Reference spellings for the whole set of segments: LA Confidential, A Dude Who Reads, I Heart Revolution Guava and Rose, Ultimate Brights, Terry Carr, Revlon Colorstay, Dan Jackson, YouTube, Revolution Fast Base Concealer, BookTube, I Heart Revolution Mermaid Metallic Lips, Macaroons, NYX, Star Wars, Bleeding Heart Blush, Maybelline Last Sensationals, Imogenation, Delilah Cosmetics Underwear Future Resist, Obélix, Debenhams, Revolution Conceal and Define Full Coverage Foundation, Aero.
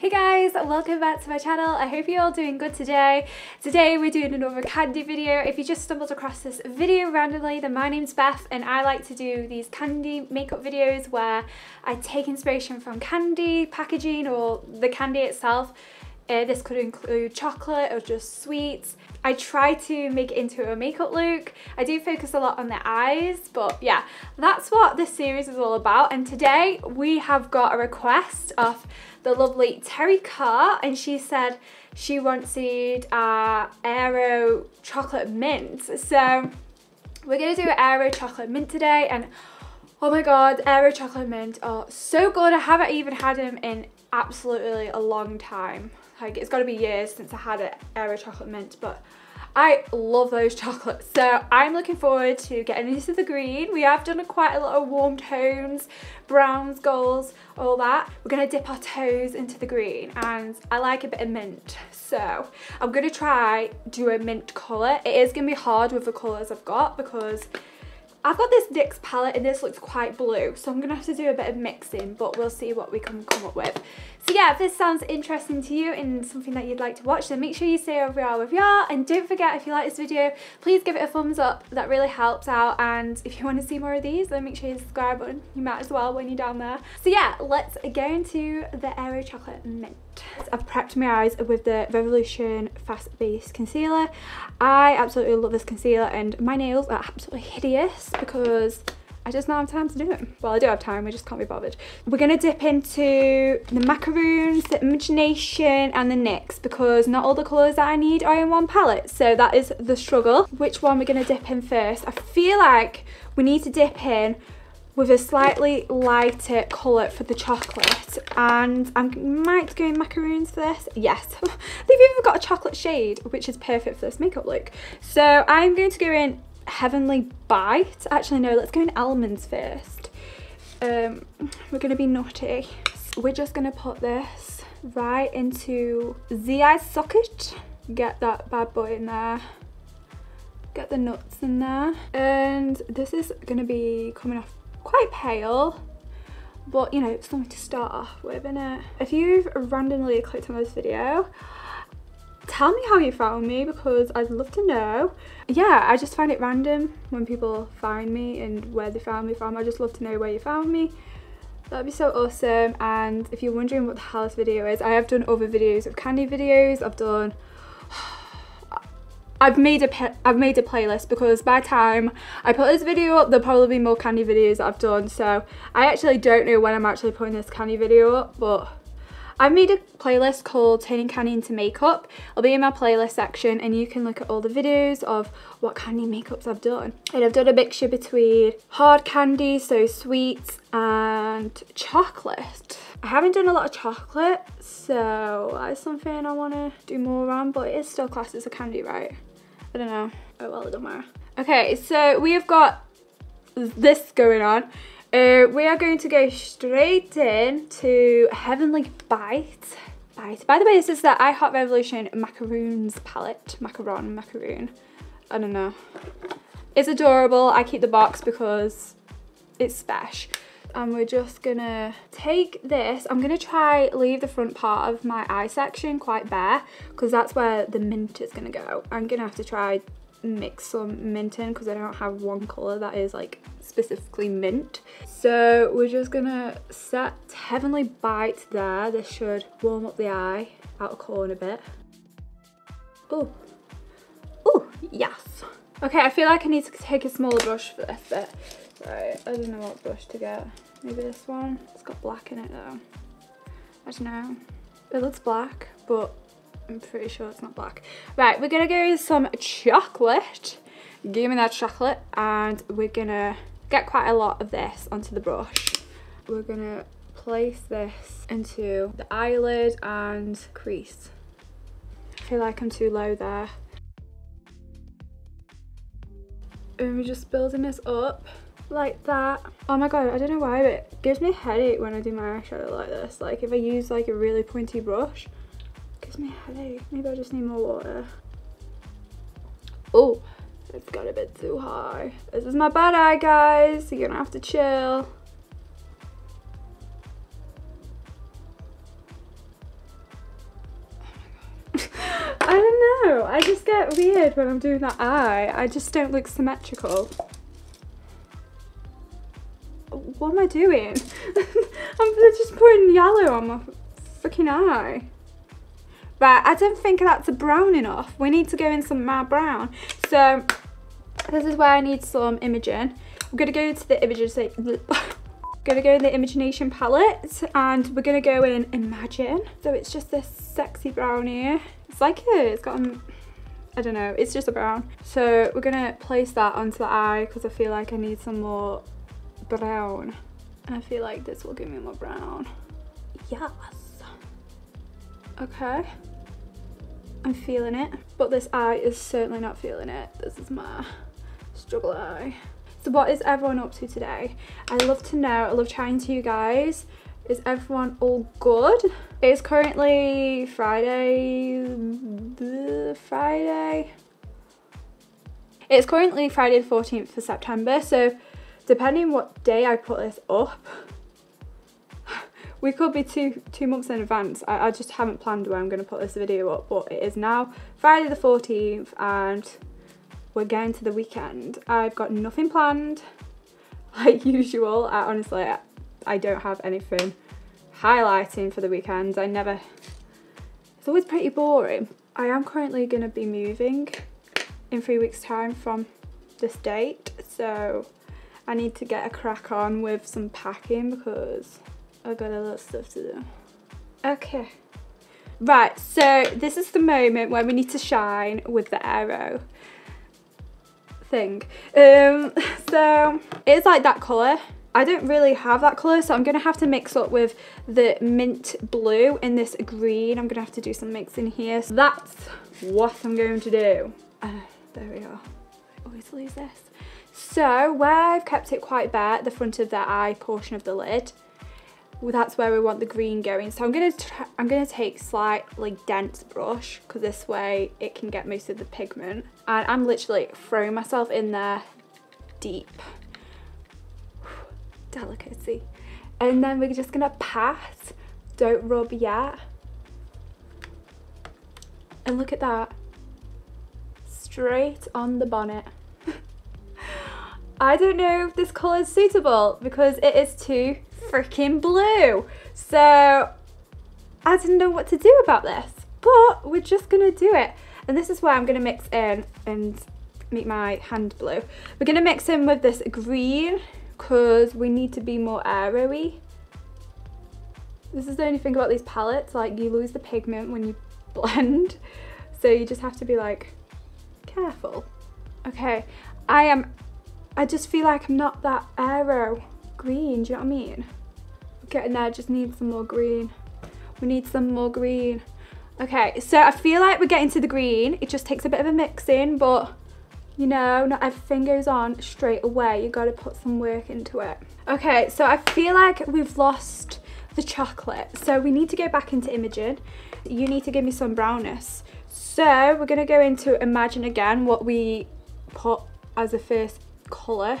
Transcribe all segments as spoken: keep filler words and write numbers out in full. Hey guys, welcome back to my channel. I hope you're all doing good today. Today we're doing another candy video. If you just stumbled across this video randomly, then my name's Beth and I like to do these candy makeup videos where I take inspiration from candy, packaging, or the candy itself. Uh, this could include chocolate or just sweets. I try to make it into a makeup look. I do focus a lot on the eyes, but yeah, that's what this series is all about. And today we have got a request of the lovely Terry Carr, and she said she wanted uh, Aero chocolate mint. So we're gonna do an Aero chocolate mint today, and oh my god, Aero chocolate mint are so good. I haven't even had them in absolutely a long time. Like, it's got to be years since I had an Aero chocolate mint, but I love those chocolates. So I'm looking forward to getting into the green. We have done a, quite a lot of warm tones, browns, golds, all that. We're going to dip our toes into the green, and I like a bit of mint. So I'm going to try do a mint colour. It is going to be hard with the colours I've got because I've got this NYX palette and this looks quite blue, so I'm going to have to do a bit of mixing, but we'll see what we can come up with. So yeah, if this sounds interesting to you and something that you'd like to watch, then make sure you stay over here with y'all, and don't forget, if you like this video, please give it a thumbs up. That really helps out, and if you want to see more of these, then make sure you subscribe button. You might as well when you're down there. So yeah, let's go into the Aero Chocolate Mint. I've prepped my eyes with the Revolution Fast Base Concealer. I absolutely love this concealer, and my nails are absolutely hideous because I just don't have time to do them. Well, I do have time, I just can't be bothered. We're going to dip into the Macaroons, the Imogenation, and the NYX, because not all the colours that I need are in one palette, so that is the struggle. Which one we're going to dip in first? I feel like we need to dip in with a slightly lighter colour for the chocolate, and I might go in Macaroons for this. Yes, they've even got a chocolate shade, which is perfect for this makeup look. So I'm going to go in Heavenly Bite. Actually no, let's go in Almonds first. Um, we're going to be naughty. We're just going to put this right into the eye socket. Get that bad boy in there. Get the nuts in there. And this is going to be coming off quite pale, but you know, it's something to start off with, innit? If you've randomly clicked on this video, tell me how you found me, because I'd love to know. Yeah, I just find it random when people find me and where they found me from. I just love to know where you found me. That'd be so awesome. And if you're wondering what the hell this video is, I have done other videos of candy videos. I've done I've made a I've made a playlist, because by the time I put this video up, there'll probably be more candy videos that I've done. So I actually don't know when I'm actually putting this candy video up, but I've made a playlist called Turning Candy into Makeup. I'll be in my playlist section, and you can look at all the videos of what candy makeups I've done. And I've done a mixture between hard candy, so sweets, and chocolate. I haven't done a lot of chocolate, so that is something I want to do more on, but it is still classed as a candy, right? I don't know. Oh well, it doesn't matter. Okay, so we have got this going on. Uh, we are going to go straight in to Heavenly Bite. Bite. By the way, this is the I Heart Revolution Macaroons palette. Macaron, macaroon. I don't know. It's adorable. I keep the box because it's special. And we're just gonna take this. I'm gonna try leave the front part of my eye section quite bare, because that's where the mint is gonna go. I'm gonna have to try mix some mint in, because I don't have one colour that is like specifically mint. So we're just gonna set Heavenly Bite there. This should warm up the eye out of corner a bit. Oh, oh yes. Okay, I feel like I need to take a smaller brush for this bit. Right, I don't know what brush to get. Maybe this one. It's got black in it though. I don't know. It looks black, but I'm pretty sure it's not black. Right, we're gonna go with some chocolate. Give me that chocolate. And we're gonna get quite a lot of this onto the brush. We're gonna place this into the eyelid and crease. I feel like I'm too low there. And we're just building this up like that. Oh my god, I don't know why, but it gives me a headache when I do my eyeshadow like this. Like if I use like a really pointy brush, it gives me a headache. Maybe I just need more water. Oh, it's got a bit too high. This is my bad eye, guys. So you're gonna have to chill. I just get weird when I'm doing that eye. I just don't look symmetrical. What am I doing? I'm just putting yellow on my fucking eye. Right, I don't think that's a brown enough. We need to go in some matte brown. So this is where I need some Imogen. I'm gonna go to the Imogen. Gonna go in the Imogenation palette, and we're gonna go in Imagine. So it's just this sexy brown here. It's like a, it's got a, I don't know, it's just a brown. So we're gonna place that onto the eye because I feel like I need some more brown. And I feel like this will give me more brown. Yes. Okay. I'm feeling it. But this eye is certainly not feeling it. This is my struggle eye. So what is everyone up to today? I love to know, I love chatting to you guys. Is everyone all good? It is currently Friday, the Friday. It's currently Friday the fourteenth of September. So depending what day I put this up, we could be two, two months in advance. I, I just haven't planned where I'm gonna put this video up, but it is now Friday the fourteenth and we're going to the weekend. I've got nothing planned, like usual. I honestly, I, I don't have anything highlighting for the weekend. I never, it's always pretty boring. I am currently gonna be moving in three weeks' time from this date, so I need to get a crack on with some packing because I've got a lot of stuff to do. Okay. Right, so this is the moment where we need to shine with the Aero thing. Um, so it's like that colour. I don't really have that colour, so I'm gonna have to mix up with the mint blue and this green. I'm gonna have to do some mixing here. So that's what I'm going to do. Uh, there we are. I always lose this. So where I've kept it quite bare, the front of the eye portion of the lid, well, that's where we want the green going. So I'm gonna try, I'm gonna take slightly dense brush because this way it can get most of the pigment. And I'm literally throwing myself in there deep. Delicacy. And then we're just gonna pat, don't rub yet. And look at that, straight on the bonnet. I don't know if this colour is suitable because it is too freaking blue. So I didn't know what to do about this, but we're just gonna do it. And this is where I'm gonna mix in and make my hand blue. We're gonna mix in with this green because we need to be more airy. This is the only thing about these palettes, like you lose the pigment when you blend. So you just have to be like, careful. Okay, I am, I just feel like I'm not that aero green, do you know what I mean? We're getting there, just need some more green. We need some more green. Okay, so I feel like we're getting to the green. It just takes a bit of a mixing, but you know, not everything goes on straight away. You gotta put some work into it. Okay, so I feel like we've lost the chocolate. So we need to go back into Imogen. You need to give me some brownness. So we're gonna go into Imagine again, what we put as a first colour.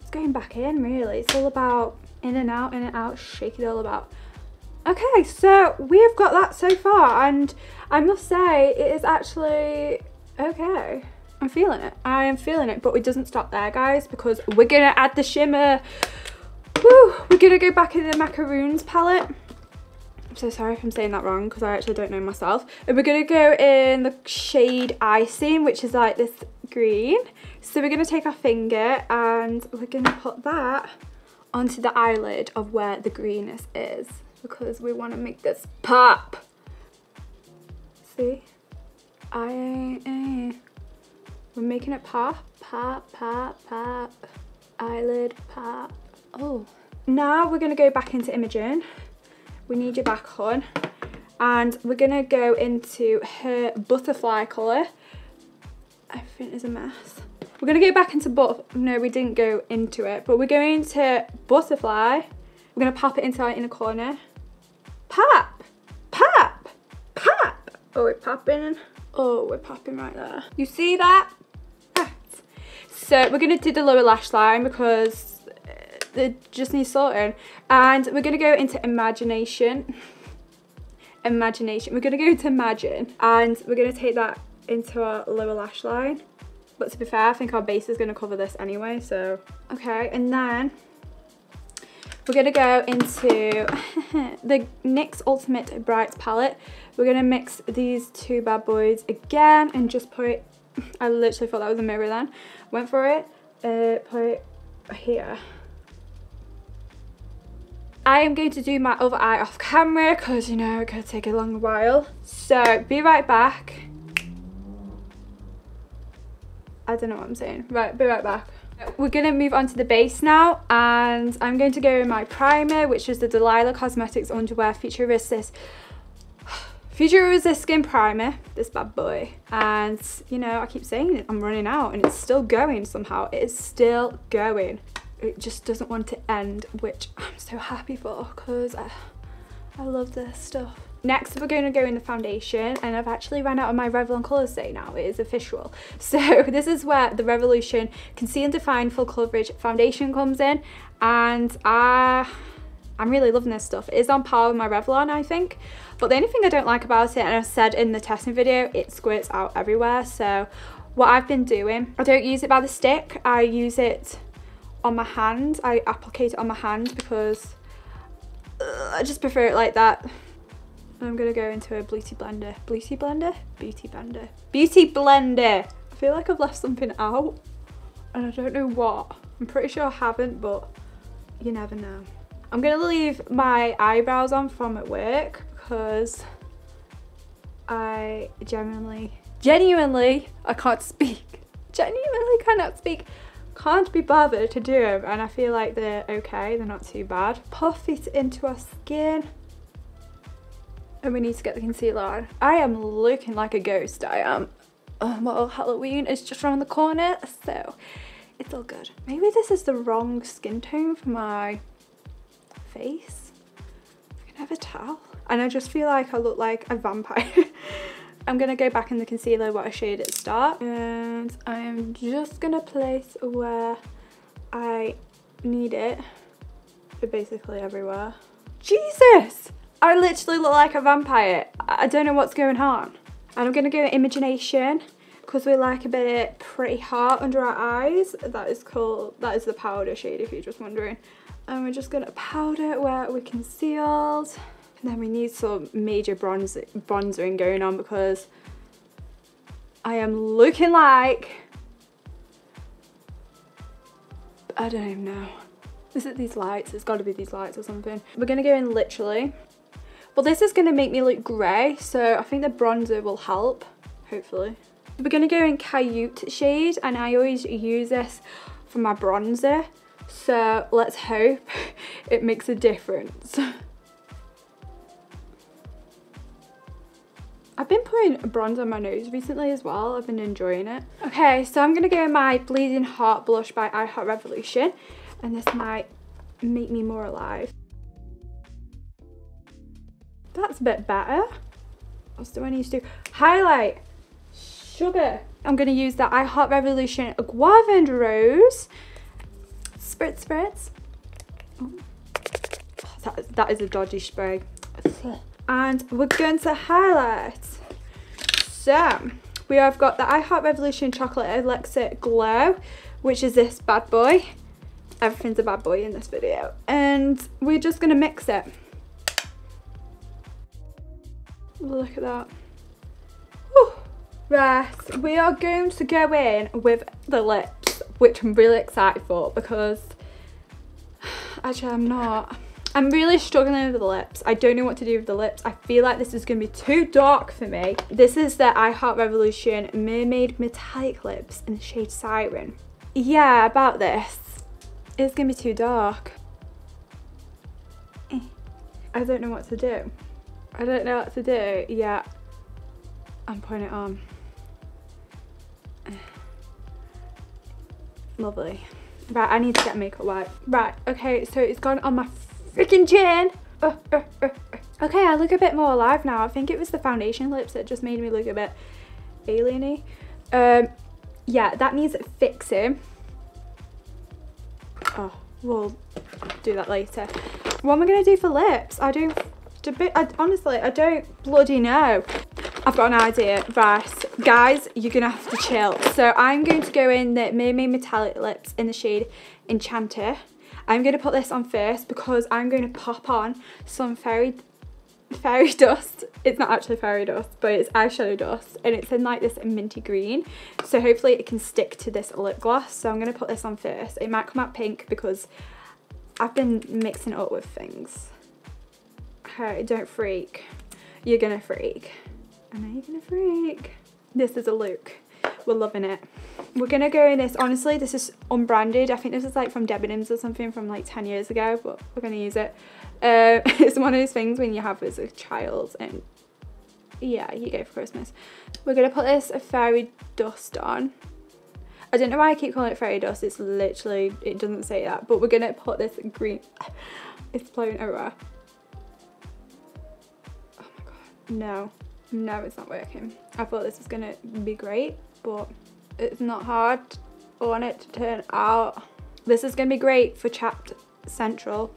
It's going back in, really. It's all about in and out, in and out, shake it all about. Okay, so we've got that so far, and I must say it is actually okay. I'm feeling it. I am feeling it, but it doesn't stop there, guys, because we're gonna add the shimmer. Woo! We're gonna go back in the Macaroons palette. I'm so sorry if I'm saying that wrong because I actually don't know myself. And we're gonna go in the shade Icing, which is like this green. So we're gonna take our finger and we're gonna put that onto the eyelid of where the greenness is because we wanna make this pop. See? I, I, we're making it pop, pop, pop, pop. Eyelid pop. Oh. Now we're gonna go back into Imogen. We need you back on. And we're gonna go into her butterfly colour. Everything is a mess. We're gonna go back into but no, we didn't go into it, but we're going to butterfly. We're gonna pop it into our inner corner. Pop, pop, pop. Oh, we're popping. Oh, we're popping right there. You see that? Right. So we're gonna do the lower lash line because it just needs sorting. And we're gonna go into Imagination. Imagination. We're gonna go to Imagine and we're gonna take that into our lower lash line. But to be fair, I think our base is going to cover this anyway, so. Okay, and then we're going to go into the NYX Ultimate Bright Palette. We're going to mix these two bad boys again and just put it, I literally thought that was a mirror then. Went for it, uh, put it here. I am going to do my other eye off camera because, you know, it could take a long while. So, be right back. I don't know what I'm saying. Right, be right back. We're going to move on to the base now, and I'm going to go in my primer, which is the Delilah Cosmetics Underwear Future Resist. Future Resist Skin Primer, this bad boy. And, you know, I keep saying it, I'm running out, and it's still going somehow. It is still going. It just doesn't want to end, which I'm so happy for because I, I love this stuff. Next, we're going to go in the foundation, and I've actually run out of my Revlon Colorstay now. It is official. So this is where the Revolution Conceal and Define Full Coverage Foundation comes in, and I, I'm really loving this stuff. It is on par with my Revlon, I think. But the only thing I don't like about it, and I said in the testing video, it squirts out everywhere. So what I've been doing, I don't use it by the stick. I use it on my hand. I applicate it on my hand because uh, I just prefer it like that. I'm gonna go into a beauty blender. Beauty blender? Beauty blender. Beauty blender! I feel like I've left something out and I don't know what. I'm pretty sure I haven't, but you never know. I'm gonna leave my eyebrows on from at work because I genuinely, genuinely, I can't speak. Genuinely cannot speak. Can't be bothered to do them, and I feel like they're okay, they're not too bad. Puff it into our skin, and we need to get the concealer on. I am looking like a ghost, I am. Oh, well, Halloween is just around the corner, so it's all good. Maybe this is the wrong skin tone for my face. I can never tell. And I just feel like I look like a vampire. I'm gonna go back in the concealer what I shaded at the start, and I am just gonna place where I need it, but basically everywhere. Jesus! I literally look like a vampire. I don't know what's going on. And I'm gonna go Imogenation because we like a bit pretty heart under our eyes. That is called, that is the powder shade if you're just wondering. And we're just gonna powder where we concealed. And then we need some major bronze bronzing going on because I am looking like, I don't even know. Is it these lights? It's gotta be these lights or something. We're gonna go in literally. Well, this is gonna make me look grey, so I think the bronzer will help, hopefully. We're gonna go in Cayute shade, and I always use this for my bronzer. So let's hope it makes a difference. I've been putting bronze on my nose recently as well. I've been enjoying it. Okay, so I'm gonna go in my Bleeding Heart Blush by I Heart Revolution, and this might make me more alive. That's a bit better. What do I need to do? Highlight, sugar. I'm gonna use the I Heart Revolution Guava and Rose. Spritz, spritz. Oh, that, that is a dodgy spray. And we're going to highlight. So, we have got the I Heart Revolution Chocolate Elixir Glow, which is this bad boy. Everything's a bad boy in this video. And we're just gonna mix it. Look at that. Whew. Right, we are going to go in with the lips, which I'm really excited for because actually I'm not. I'm really struggling with the lips. I don't know what to do with the lips. I feel like this is going to be too dark for me. This is the I Heart Revolution Mermaid Metallic Lips in the shade Siren. Yeah, about this. It's going to be too dark. I don't know what to do. I don't know what to do yet. I'm putting it on. Lovely. Right, I need to get makeup wipes. Right, okay, so it's gone on my freaking chin. Oh, oh, oh, oh. Okay, I look a bit more alive now. I think it was the foundation lips that just made me look a bit alien-y. Um, yeah, that needs fixing. Oh, we'll do that later. What am I gonna do for lips? I don't, I, honestly, I don't bloody know. I've got an idea. Right, guys, you're gonna have to chill. So I'm going to go in the Mermaid Metallic Lips in the shade Enchanter. I'm gonna put this on first because I'm gonna pop on some fairy fairy dust. It's not actually fairy dust, but it's eyeshadow dust, and it's in like this minty green, so hopefully it can stick to this lip gloss. So I'm gonna put this on first. It might come out pink because I've been mixing it up with things. Okay, don't freak. You're gonna freak. I know you're gonna freak. This is a look. We're loving it. We're gonna go in this. Honestly, this is unbranded. I think this is like from Debenhams or something from like ten years ago, but we're gonna use it. Uh, it's one of those things when you have as a child and yeah, you go for Christmas. We're gonna put this fairy dust on. I don't know why I keep calling it fairy dust. It's literally, it doesn't say that, but we're gonna put this green. It's blown over. Oh my God, no. No, it's not working. I thought this was gonna be great, but it's not hard on it to turn out. This is gonna be great for chapped central.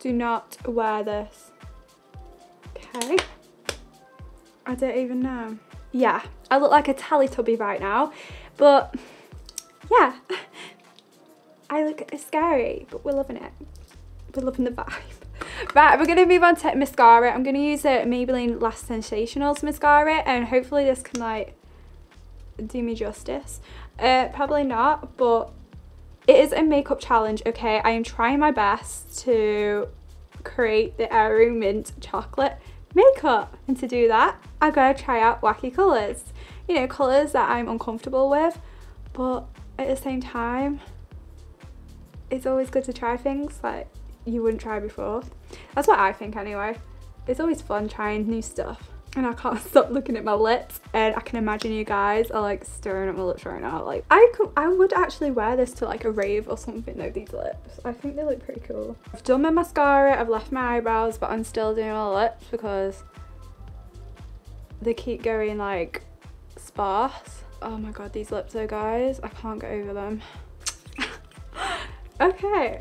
Do not wear this. Okay. I don't even know. Yeah, I look like a Teletubby right now, but yeah. I look scary, but we're loving it. We're loving the vibe. Right, we're going to move on to mascara. I'm going to use a Maybelline Last Sensationals mascara, and hopefully this can like do me justice. Uh, probably not, but it is a makeup challenge, okay? I am trying my best to create the Aero Mint Chocolate makeup, and to do that, I've got to try out wacky colours. You know, colours that I'm uncomfortable with, but at the same time, it's always good to try things like you wouldn't try before. That's what I think anyway. It's always fun trying new stuff. And I can't stop looking at my lips, and I can imagine you guys are like staring at my lips right now. Like I could, I would actually wear this to like a rave or something though, these lips. I think they look pretty cool. I've done my mascara, I've left my eyebrows, but I'm still doing my lips because they keep going like sparse. Oh my God, these lips though, guys. I can't get over them. Okay.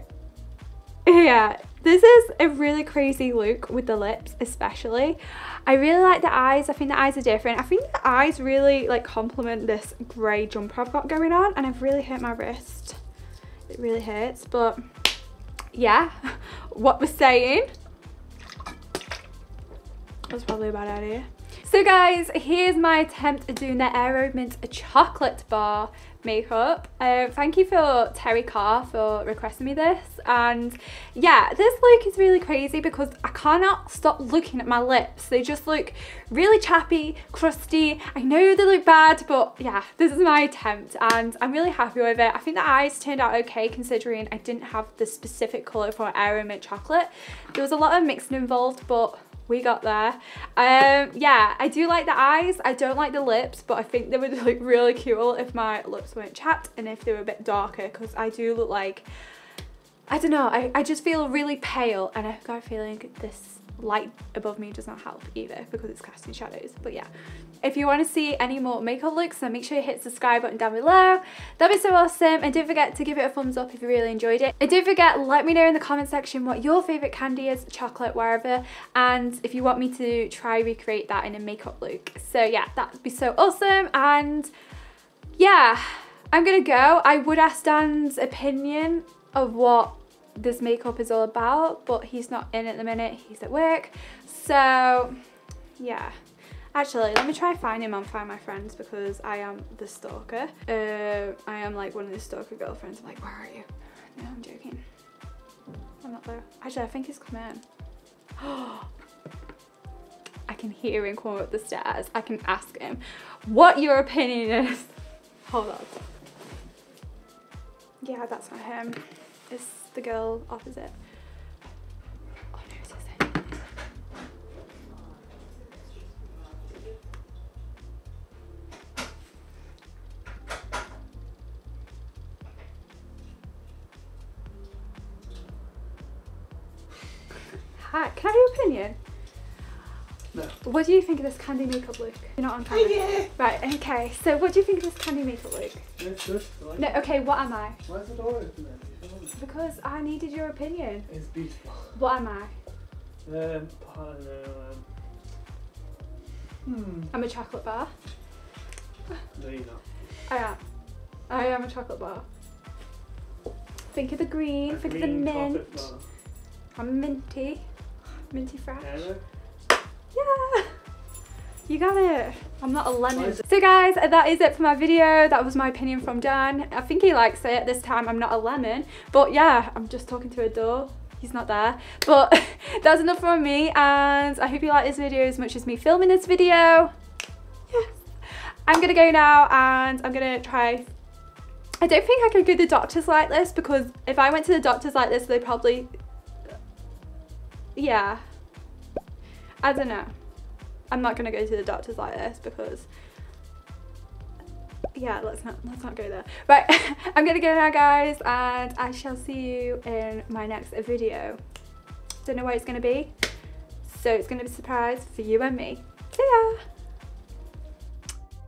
Yeah, this is a really crazy look with the lips especially. I really like the eyes. I think the eyes are different. I think the eyes really like complement this grey jumper I've got going on, and I've really hurt my wrist. It really hurts, but yeah, what we're saying. That's probably a bad idea. So guys, here's my attempt at doing the Aero Mint Chocolate Bar makeup. Uh, thank you for Terry Carr for requesting me this, and yeah, this look is really crazy because I cannot stop looking at my lips. They just look really chappy, crusty. I know they look bad, but yeah, this is my attempt and I'm really happy with it. I think the eyes turned out okay considering I didn't have the specific colour for Aero Mint Chocolate. There was a lot of mixing involved, but we got there. Um, yeah, I do like the eyes. I don't like the lips, but I think they would look really cool if my lips weren't chapped and if they were a bit darker, because I do look like, I don't know, I, I just feel really pale, and I've got a feeling this light above me does not help either because it's casting shadows. But yeah, if you want to see any more makeup looks, then make sure you hit subscribe button down below. That'd be so awesome, and don't forget to give it a thumbs up if you really enjoyed it, and don't forget, let me know in the comment section what your favorite candy is, chocolate, wherever, and if you want me to try recreate that in a makeup look. So yeah, that'd be so awesome, and yeah, I'm gonna go. I would ask Dan's opinion of what this makeup is all about, but he's not in at the minute, he's at work. So yeah, actually let me try find him and find my friends, because I am the stalker. uh I am like one of the stalker girlfriends. I'm like, where are you? No, I'm joking, I'm not there. Actually, I think he's come in. Oh, I can hear him come up the stairs. I can ask him what your opinion is. Hold on. Yeah, that's not him, it's the girl opposite. Oh no, it isn't. Hi, can I have your opinion? No. What do you think of this candy makeup look? You're not on camera. Yeah. Right, okay, so what do you think of this candy makeup look? It's good. Like no, okay, what am I? Why is it all open then? Because I needed your opinion. It's beautiful. What am I? Um, I don't know. Um, Hmm. I'm a chocolate bar. No, you're not. I am. I am a chocolate bar. Think of the green, a think green of the mint. Bar. I'm minty. Minty fresh. Aero. Yeah! You got it. I'm not a lemon. So guys, that is it for my video. That was my opinion from Dan. I think he likes it. This time I'm not a lemon. But yeah, I'm just talking to a door. He's not there. But that's enough from me. And I hope you like this video as much as me filming this video. Yeah. I'm going to go now and I'm going to try. I don't think I could go to the doctors like this, because if I went to the doctors like this, they probably... Yeah. I don't know. I'm not gonna go to the doctors like this because, yeah, let's not let's not go there. Right, I'm gonna go now, guys, and I shall see you in my next video. Don't know where it's gonna be, so it's gonna be a surprise for you and me. See ya.